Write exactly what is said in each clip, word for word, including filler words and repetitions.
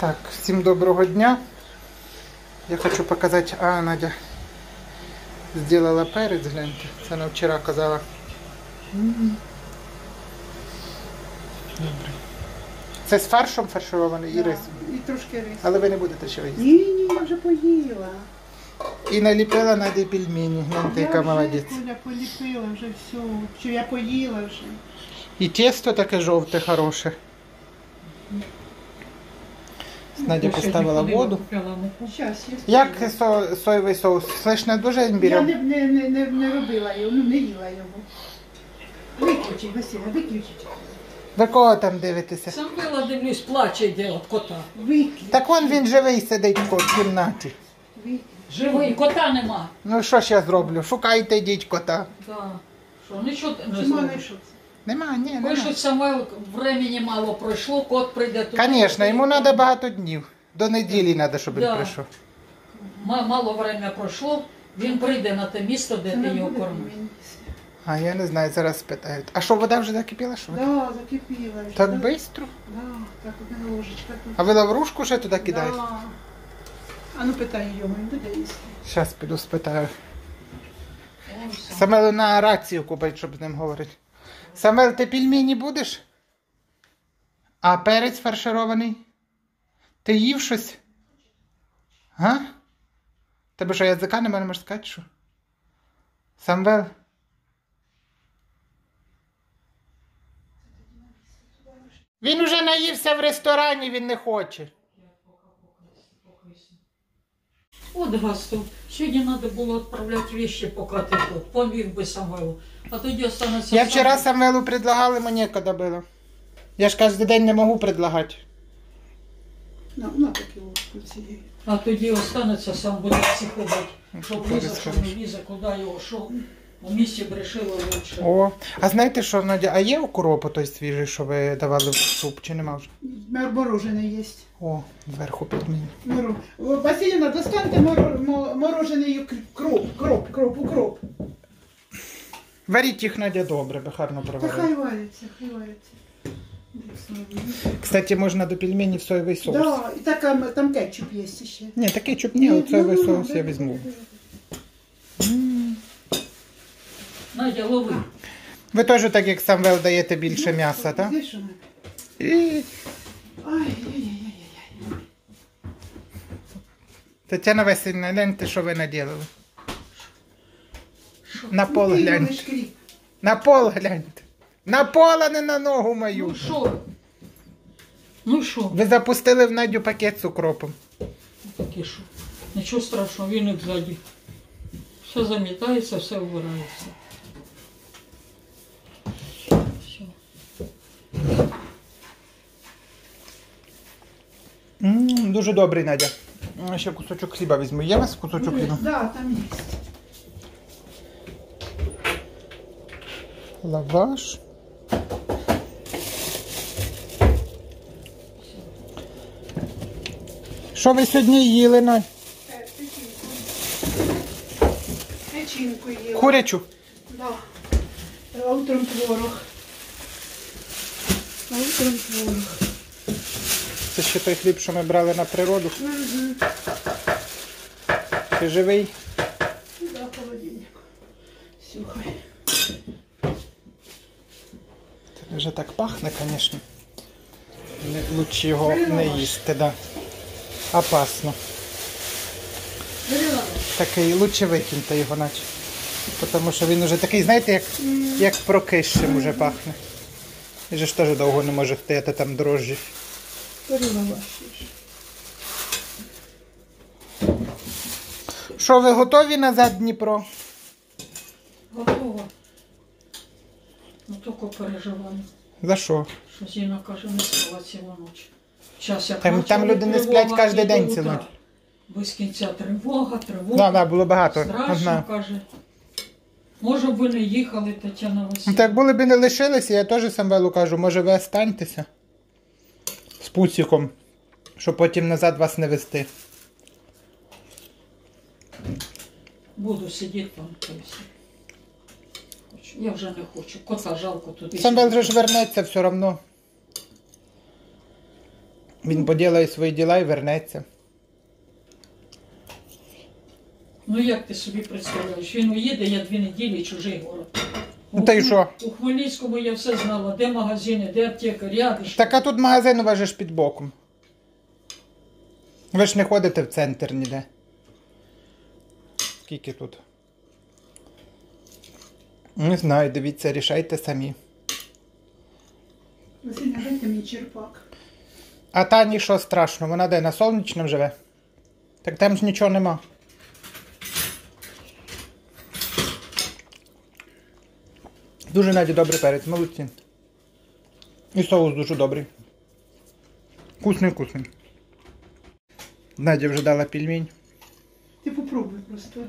Так, всем доброго дня. Я хочу показать, а Надя сделала перець, гляньте. Це вона вчора казала. Добре. Це з фаршом фарширований і рис. І трошки рис. Але ви не будете ще їсти. Ні, ні, я вже поїла. І наліпила Наді пельмені. Гляньте, яка молодець. Я поліпила вже все. Що я поїла вже. І тісто таке жовте, хороше. Надя поставила воду. Як соєвий соус? Слышно, дуже імбіря? Я не, не, не, не, не робила його, не їла його. Виключіть, Василя, виключіть. Ви кого там дивитеся? Самвела дивлюсь, плаче йде від кота. Виключіть. Так вон він живий сидить в кімнаті. Живий, кота нема. Ну що ж я зроблю? Шукайте, йдіть кота. Так. Що, нічого не зробиш? Нема, ні, нема. Пишуть, Самвел, времени мало пройшло, кот прийде туди. Звісно, йому треба багато днів. До неділі треба, щоб він прийшов. Мало времени пройшло, він прийде на те місце, де ти його кормиш. А я не знаю, зараз спитають. А що, вода вже закипіла? Так, закипіла. Так швидко? Так, одна ложечка. А ви лаврушку ще туди кидаєте? Так. А ну питай його, він буде їсти. Зараз піду спитаю. Саме на рацію купить, щоб з ним говорити. Самвел, ти пельмені будеш? А перець фарширований? Ти їв щось? Га? Тебе що, язика немає, не можеш сказати, що? Самвел? Він уже наївся в ресторані, він не хоче. От Гасту, сьогодні треба було відправляти речі по Катику, поміг би Самвелу, а тоді останеться... Я вчора Самвелу предлагала, мені коли було. Я ж кожен день не можу предлагати. А тоді останеться, сам буде психувати, що влізе, що не влізе, куди його, що у місті б рішило лучше. О, а знаєте що, Надя, а є окропу той свіжий, що ви давали в суп, чи нема вже? Морожене є. О, зверху пельмені. Василіна, достаньте морожений кроп, кроп, кроп, укроп. Варіть їх, Надя, добре, бо гарно проварили. Та хай варяться, хай варяться. Кстати, можна до пельменів соєвий соус. Да, і так, там кетчуп є ще. Ні, так кетчуп ні, от соєвий соус я візьму. Надя, лови. Ви теж так, як Самвел, даєте більше м'яса, так? Де ж вона? Ай-яй-яй-яй-яй. Тетяна Васильівна, гляньте, що ви наділили. На пол гляньте. На пол гляньте. На пол, а не на ногу мою. Ну що? Ну що? Ви запустили в Надю пакет з укропом. Таке що? Нічого страшного, він і взаді. Все замітається, все вбирається. Ммм, дуже добрий, Надя. Ще кусочок хліба візьму. Є у вас кусочок хліба? Так, там є. Лаваш. Що ви сьогодні їли, Надя? Печінку їла. Курячу? Так. А утром творог. А утром творог. Це ще той хліб, що ми брали на природу. Угу. Ти живий? Так, да, холодильник. Сухай. Це вже так пахне, звісно. Лучше його Берила не лаваш. Їсти, да. Опасно. Берила. Такий, лучше викиньте його, наче. Тому що він вже такий, знаєте, як, mm. як прокисшим уже пахне. Він же ж теж довго не може втаяти там дрожжі. Що, ви готові назад, Дніпро? Готова. Ну тільки переживаю. За що? Що Зіна каже, не спала цілу ніч. Час, як там, там люди не сплять кожен день цілу ніч. Без кінця тривога, тривога. Так, да, да, було багато. Страшно, одна. Каже. Може ви не їхали, Тетяна Васильівна. Так були б не лишилися, я теж Самвелу кажу, може ви останьтеся? З пуциком, щоб потім назад вас не вести. Буду сидіти там. Я вже не хочу. Кота жалко туди. Самвел же ж вернеться все одно. Він поділає свої діла і вернеться. Ну як ти собі представляєш? Він уїде, я дві неділі, чужий город. Ну, та й що? У Хмельницькому я все знала, де магазини, де аптека, рядиш. Так а тут магазин у вас же ж під боком. Ви ж не ходите в центр ніде. Скільки тут? Не знаю, дивіться, рішайте самі. Василя, дайте мені черпак. А та нічого страшного, вона де на сонячному живе? Так там ж нічого нема. Дуже, Наді, добрий перець, молодці. І соус дуже добрий. Вкусний-вкусний. Надя вже дала пельмень. Ти попробуй просто.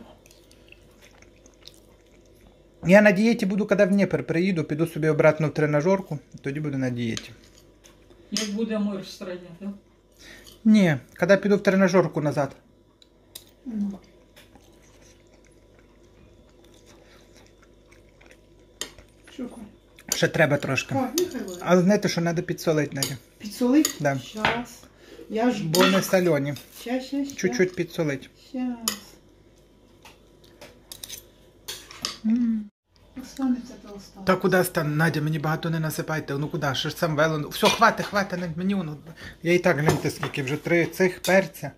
Я на дієті буду, коли в Дніпр приїду, піду собі обратно в тренажерку, тоді буду на дієті. Як буде мир в країні, так? Да? Ні, коли піду в тренажерку назад. Mm. Ще треба трошки. О, але знаєте, що треба підсолити, Надя. Підсолити? Да. Щас. Я ж... Бо не солені. Щас, щас, щас. Чуть-чуть підсолити. Щас. Останеться, то останеться. Та куди стане, Надя, мені багато не насипайте. Ну куди, що ж Самвел. Все, хватить, хватить, мені воно. Я і так, гляньте, скільки вже три цих перця.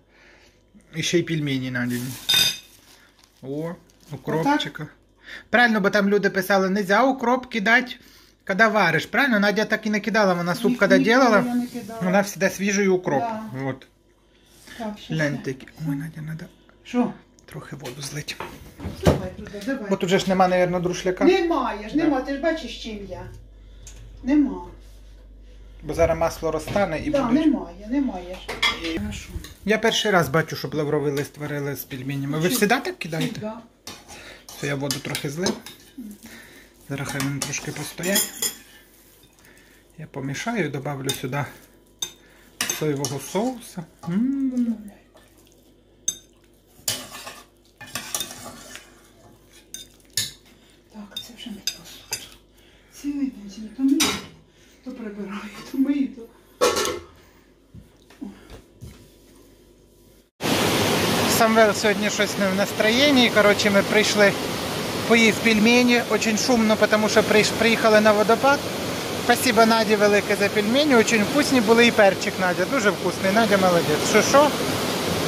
І ще й пельмені, Надя. О, укропчика. Правильно, бо там люди писали, не можна укроп кидати, коли вариш. Правильно, Надя так і не кидала, вона суп, коли робила, вона завжди свіжий укроп. Вот. Гляньте, ой, Надя, треба... Що? Трохи воду злить. Давай, туди, давай. Бо тут же ж нема, мабуть, друшляка. Немає ж, нема, ти ж бачиш, чим я. Нема. Бо зараз масло розтане і да, будуть. Так, немає, немає ж. І... Я перший раз бачу, щоб лавровий лист варили з пельменями. Ви всі так кидаєте? Так. Все, я воду трохи злив. Зараз хай вони трошки постоять. Я помішаю і додавлю сюди соєвого соуса. М-м-м. Цілий день, то мию, то прибираю, то мию, то... Самвел сьогодні щось не в настроєнні, коротше, ми прийшли, поїв пельмені, дуже шумно, тому що приїхали на водопад. Спасибо Наді велике за пельмені, дуже вкусні були і перчик Надя, дуже вкусний, Надя молодець. Що-що,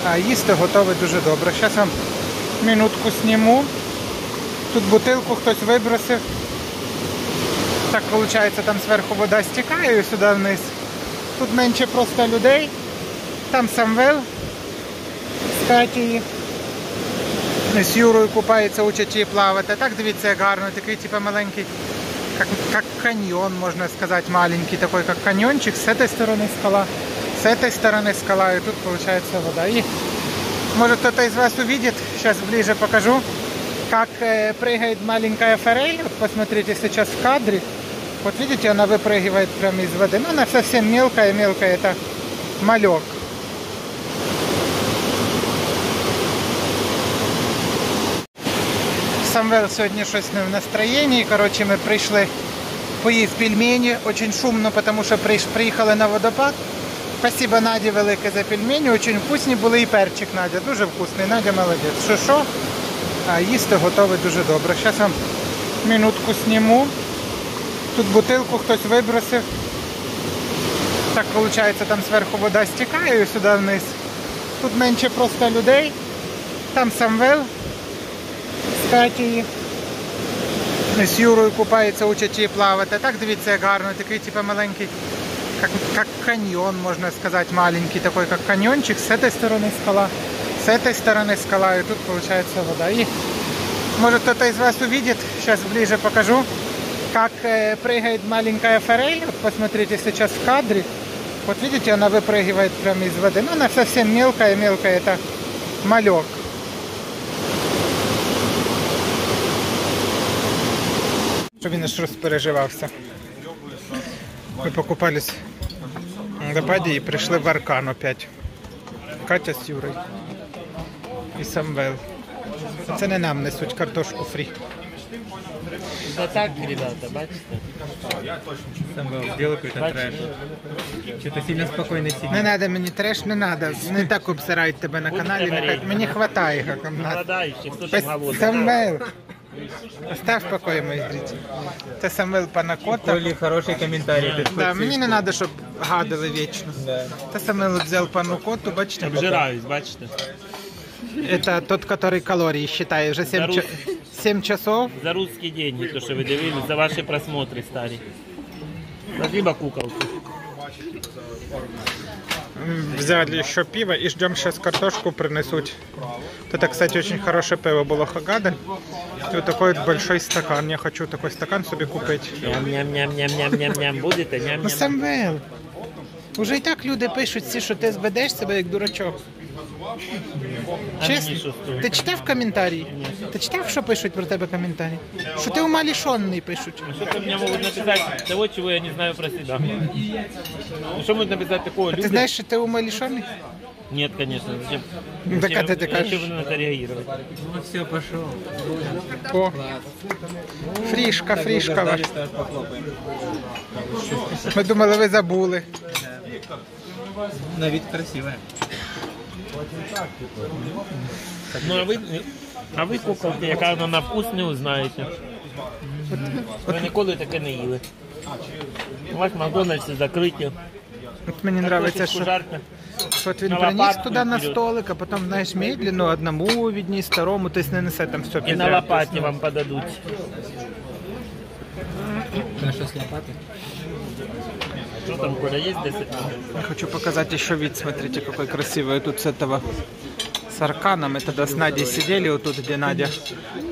а їсти готове дуже добре. Зараз вам минутку зніму, тут бутилку хтось вибросив. Так виходить, там зверху вода стікає і сюди вниз. Тут менше просто людей. Там Самвел з Катєю. З Юрою купається, учать її плавати. Так дивіться, як гарно. Такий типу маленький, як каньйон, можна сказати, маленький такий, як каньйончик. З цієї сторони скала, з цієї сторони скала. І тут виходить вода. І, може, хтось із вас побачить, зараз ближче покажу, як пригає маленька форель. Посмотрите, зараз в кадрі. Вот видите, она выпрыгивает прямо из воды. Но она совсем мелкая-мелкая, это малек. Самвел сьогодні щось не в настроєнні. Коротше, ми прийшли, поїв пельмені. Дуже шумно, тому що приїхали на водопад. Спасибо Наді велике за пельмені. Дуже вкусні були і перчик Надя. Дуже вкусний, Надя молодець. Що-що, а їсти готове дуже добре. Зараз вам минутку зніму. Тут бутилку хтось вибросив. Так виходить, там зверху вода стікає і сюди вниз. Тут менше просто людей. Там Самвел з Катєю. З Юрою купається, учать її плавати. Так дивіться, як гарно. Такий типу маленький, як каньйон, можна сказати, маленький такий, як каньйончик. З цієї сторони скала, з цієї сторони скала. І тут виходить вода. І, може, хтось із вас побачить, зараз ближче покажу, как прыгает маленькая форель. Вот посмотрите сейчас в кадре. Вот видите, она выпрыгивает прямо из воды. Но она совсем мелкая-мелкая, это малек. Что он аж распереживался. Мы покупались в Хагады и пришли в Аркан опять. Катя с Юрой и Самвел. Это не нам несут картошку фри. Да так, ребята, бачите? Там был белый какой-то трэш. Что-то сильно спокойно сидит. Не надо мне трэш, не надо. Не так обсирають тебе на канале. Мне хватает. Самвел. Оставь в покое, мои зрители. Это Самвел Панакота. Были хорошие комментарии. Да, мне не надо, чтобы гадали вечно. Да. Это Самвел взял Панакоту, бачите? Обжираюсь, бачите? Это тот, который калории считает. Уже семь часов. За русские деньги, то, что вы дивились, за ваши просмотры, старые. Спасибо, куколки. Взяли еще пиво и ждем, сейчас картошку принесут. Это, кстати, очень хорошее пиво было Хагада. И вот такой большой стакан. Я хочу такой стакан себе купить. Ням-ням-ням-ням-ням-ням. Будет, а ням-ням. Ну, Самвел, уже и так люди пишут, что ты сбедешь себя, как дурачок. Чесно? Ти читав коментарі? Ти читав, що пишуть про тебе коментарі? Що ти умалішонний пишуть? Що ти мені можуть написати того, чого я не знаю про себе? Що можуть написати такого? Ти знаєш, що ти умалішонний? Нет, конечно. Зачем? Ну, так это ты как? Ну все, пошел. О. Фришка, фришка ваша. Мы думали, вы забыли. На вид красивая. Ну а вы, а вы куколки, яка на вкус не узнаете. Вы никогда таке не ели. У вас Макдональдсы закрыты. Вот мне нравится, что вот принес туда на столик, а потом, знаешь, медленно одному видней, второму, то есть не несе там все. И на лопате вам подадут. Хорошо, с лопаты. Что там, Коля, есть десять? Я хочу показать еще вид, смотрите, какой красивый. Тут с этого, с Арканом, мы тогда с Надей сидели, вот тут, где Надя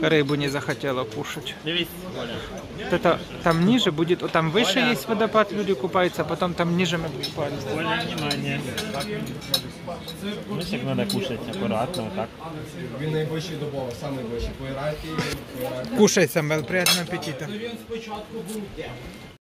рыбу не захотела кушать. Вот это, там ниже будет, вот там выше есть водопад, люди купаются, а потом там ниже мы купаемся. Коля, внимание. Мышек надо кушать аккуратно, вот так. Кушай, Самвел, приятного аппетита.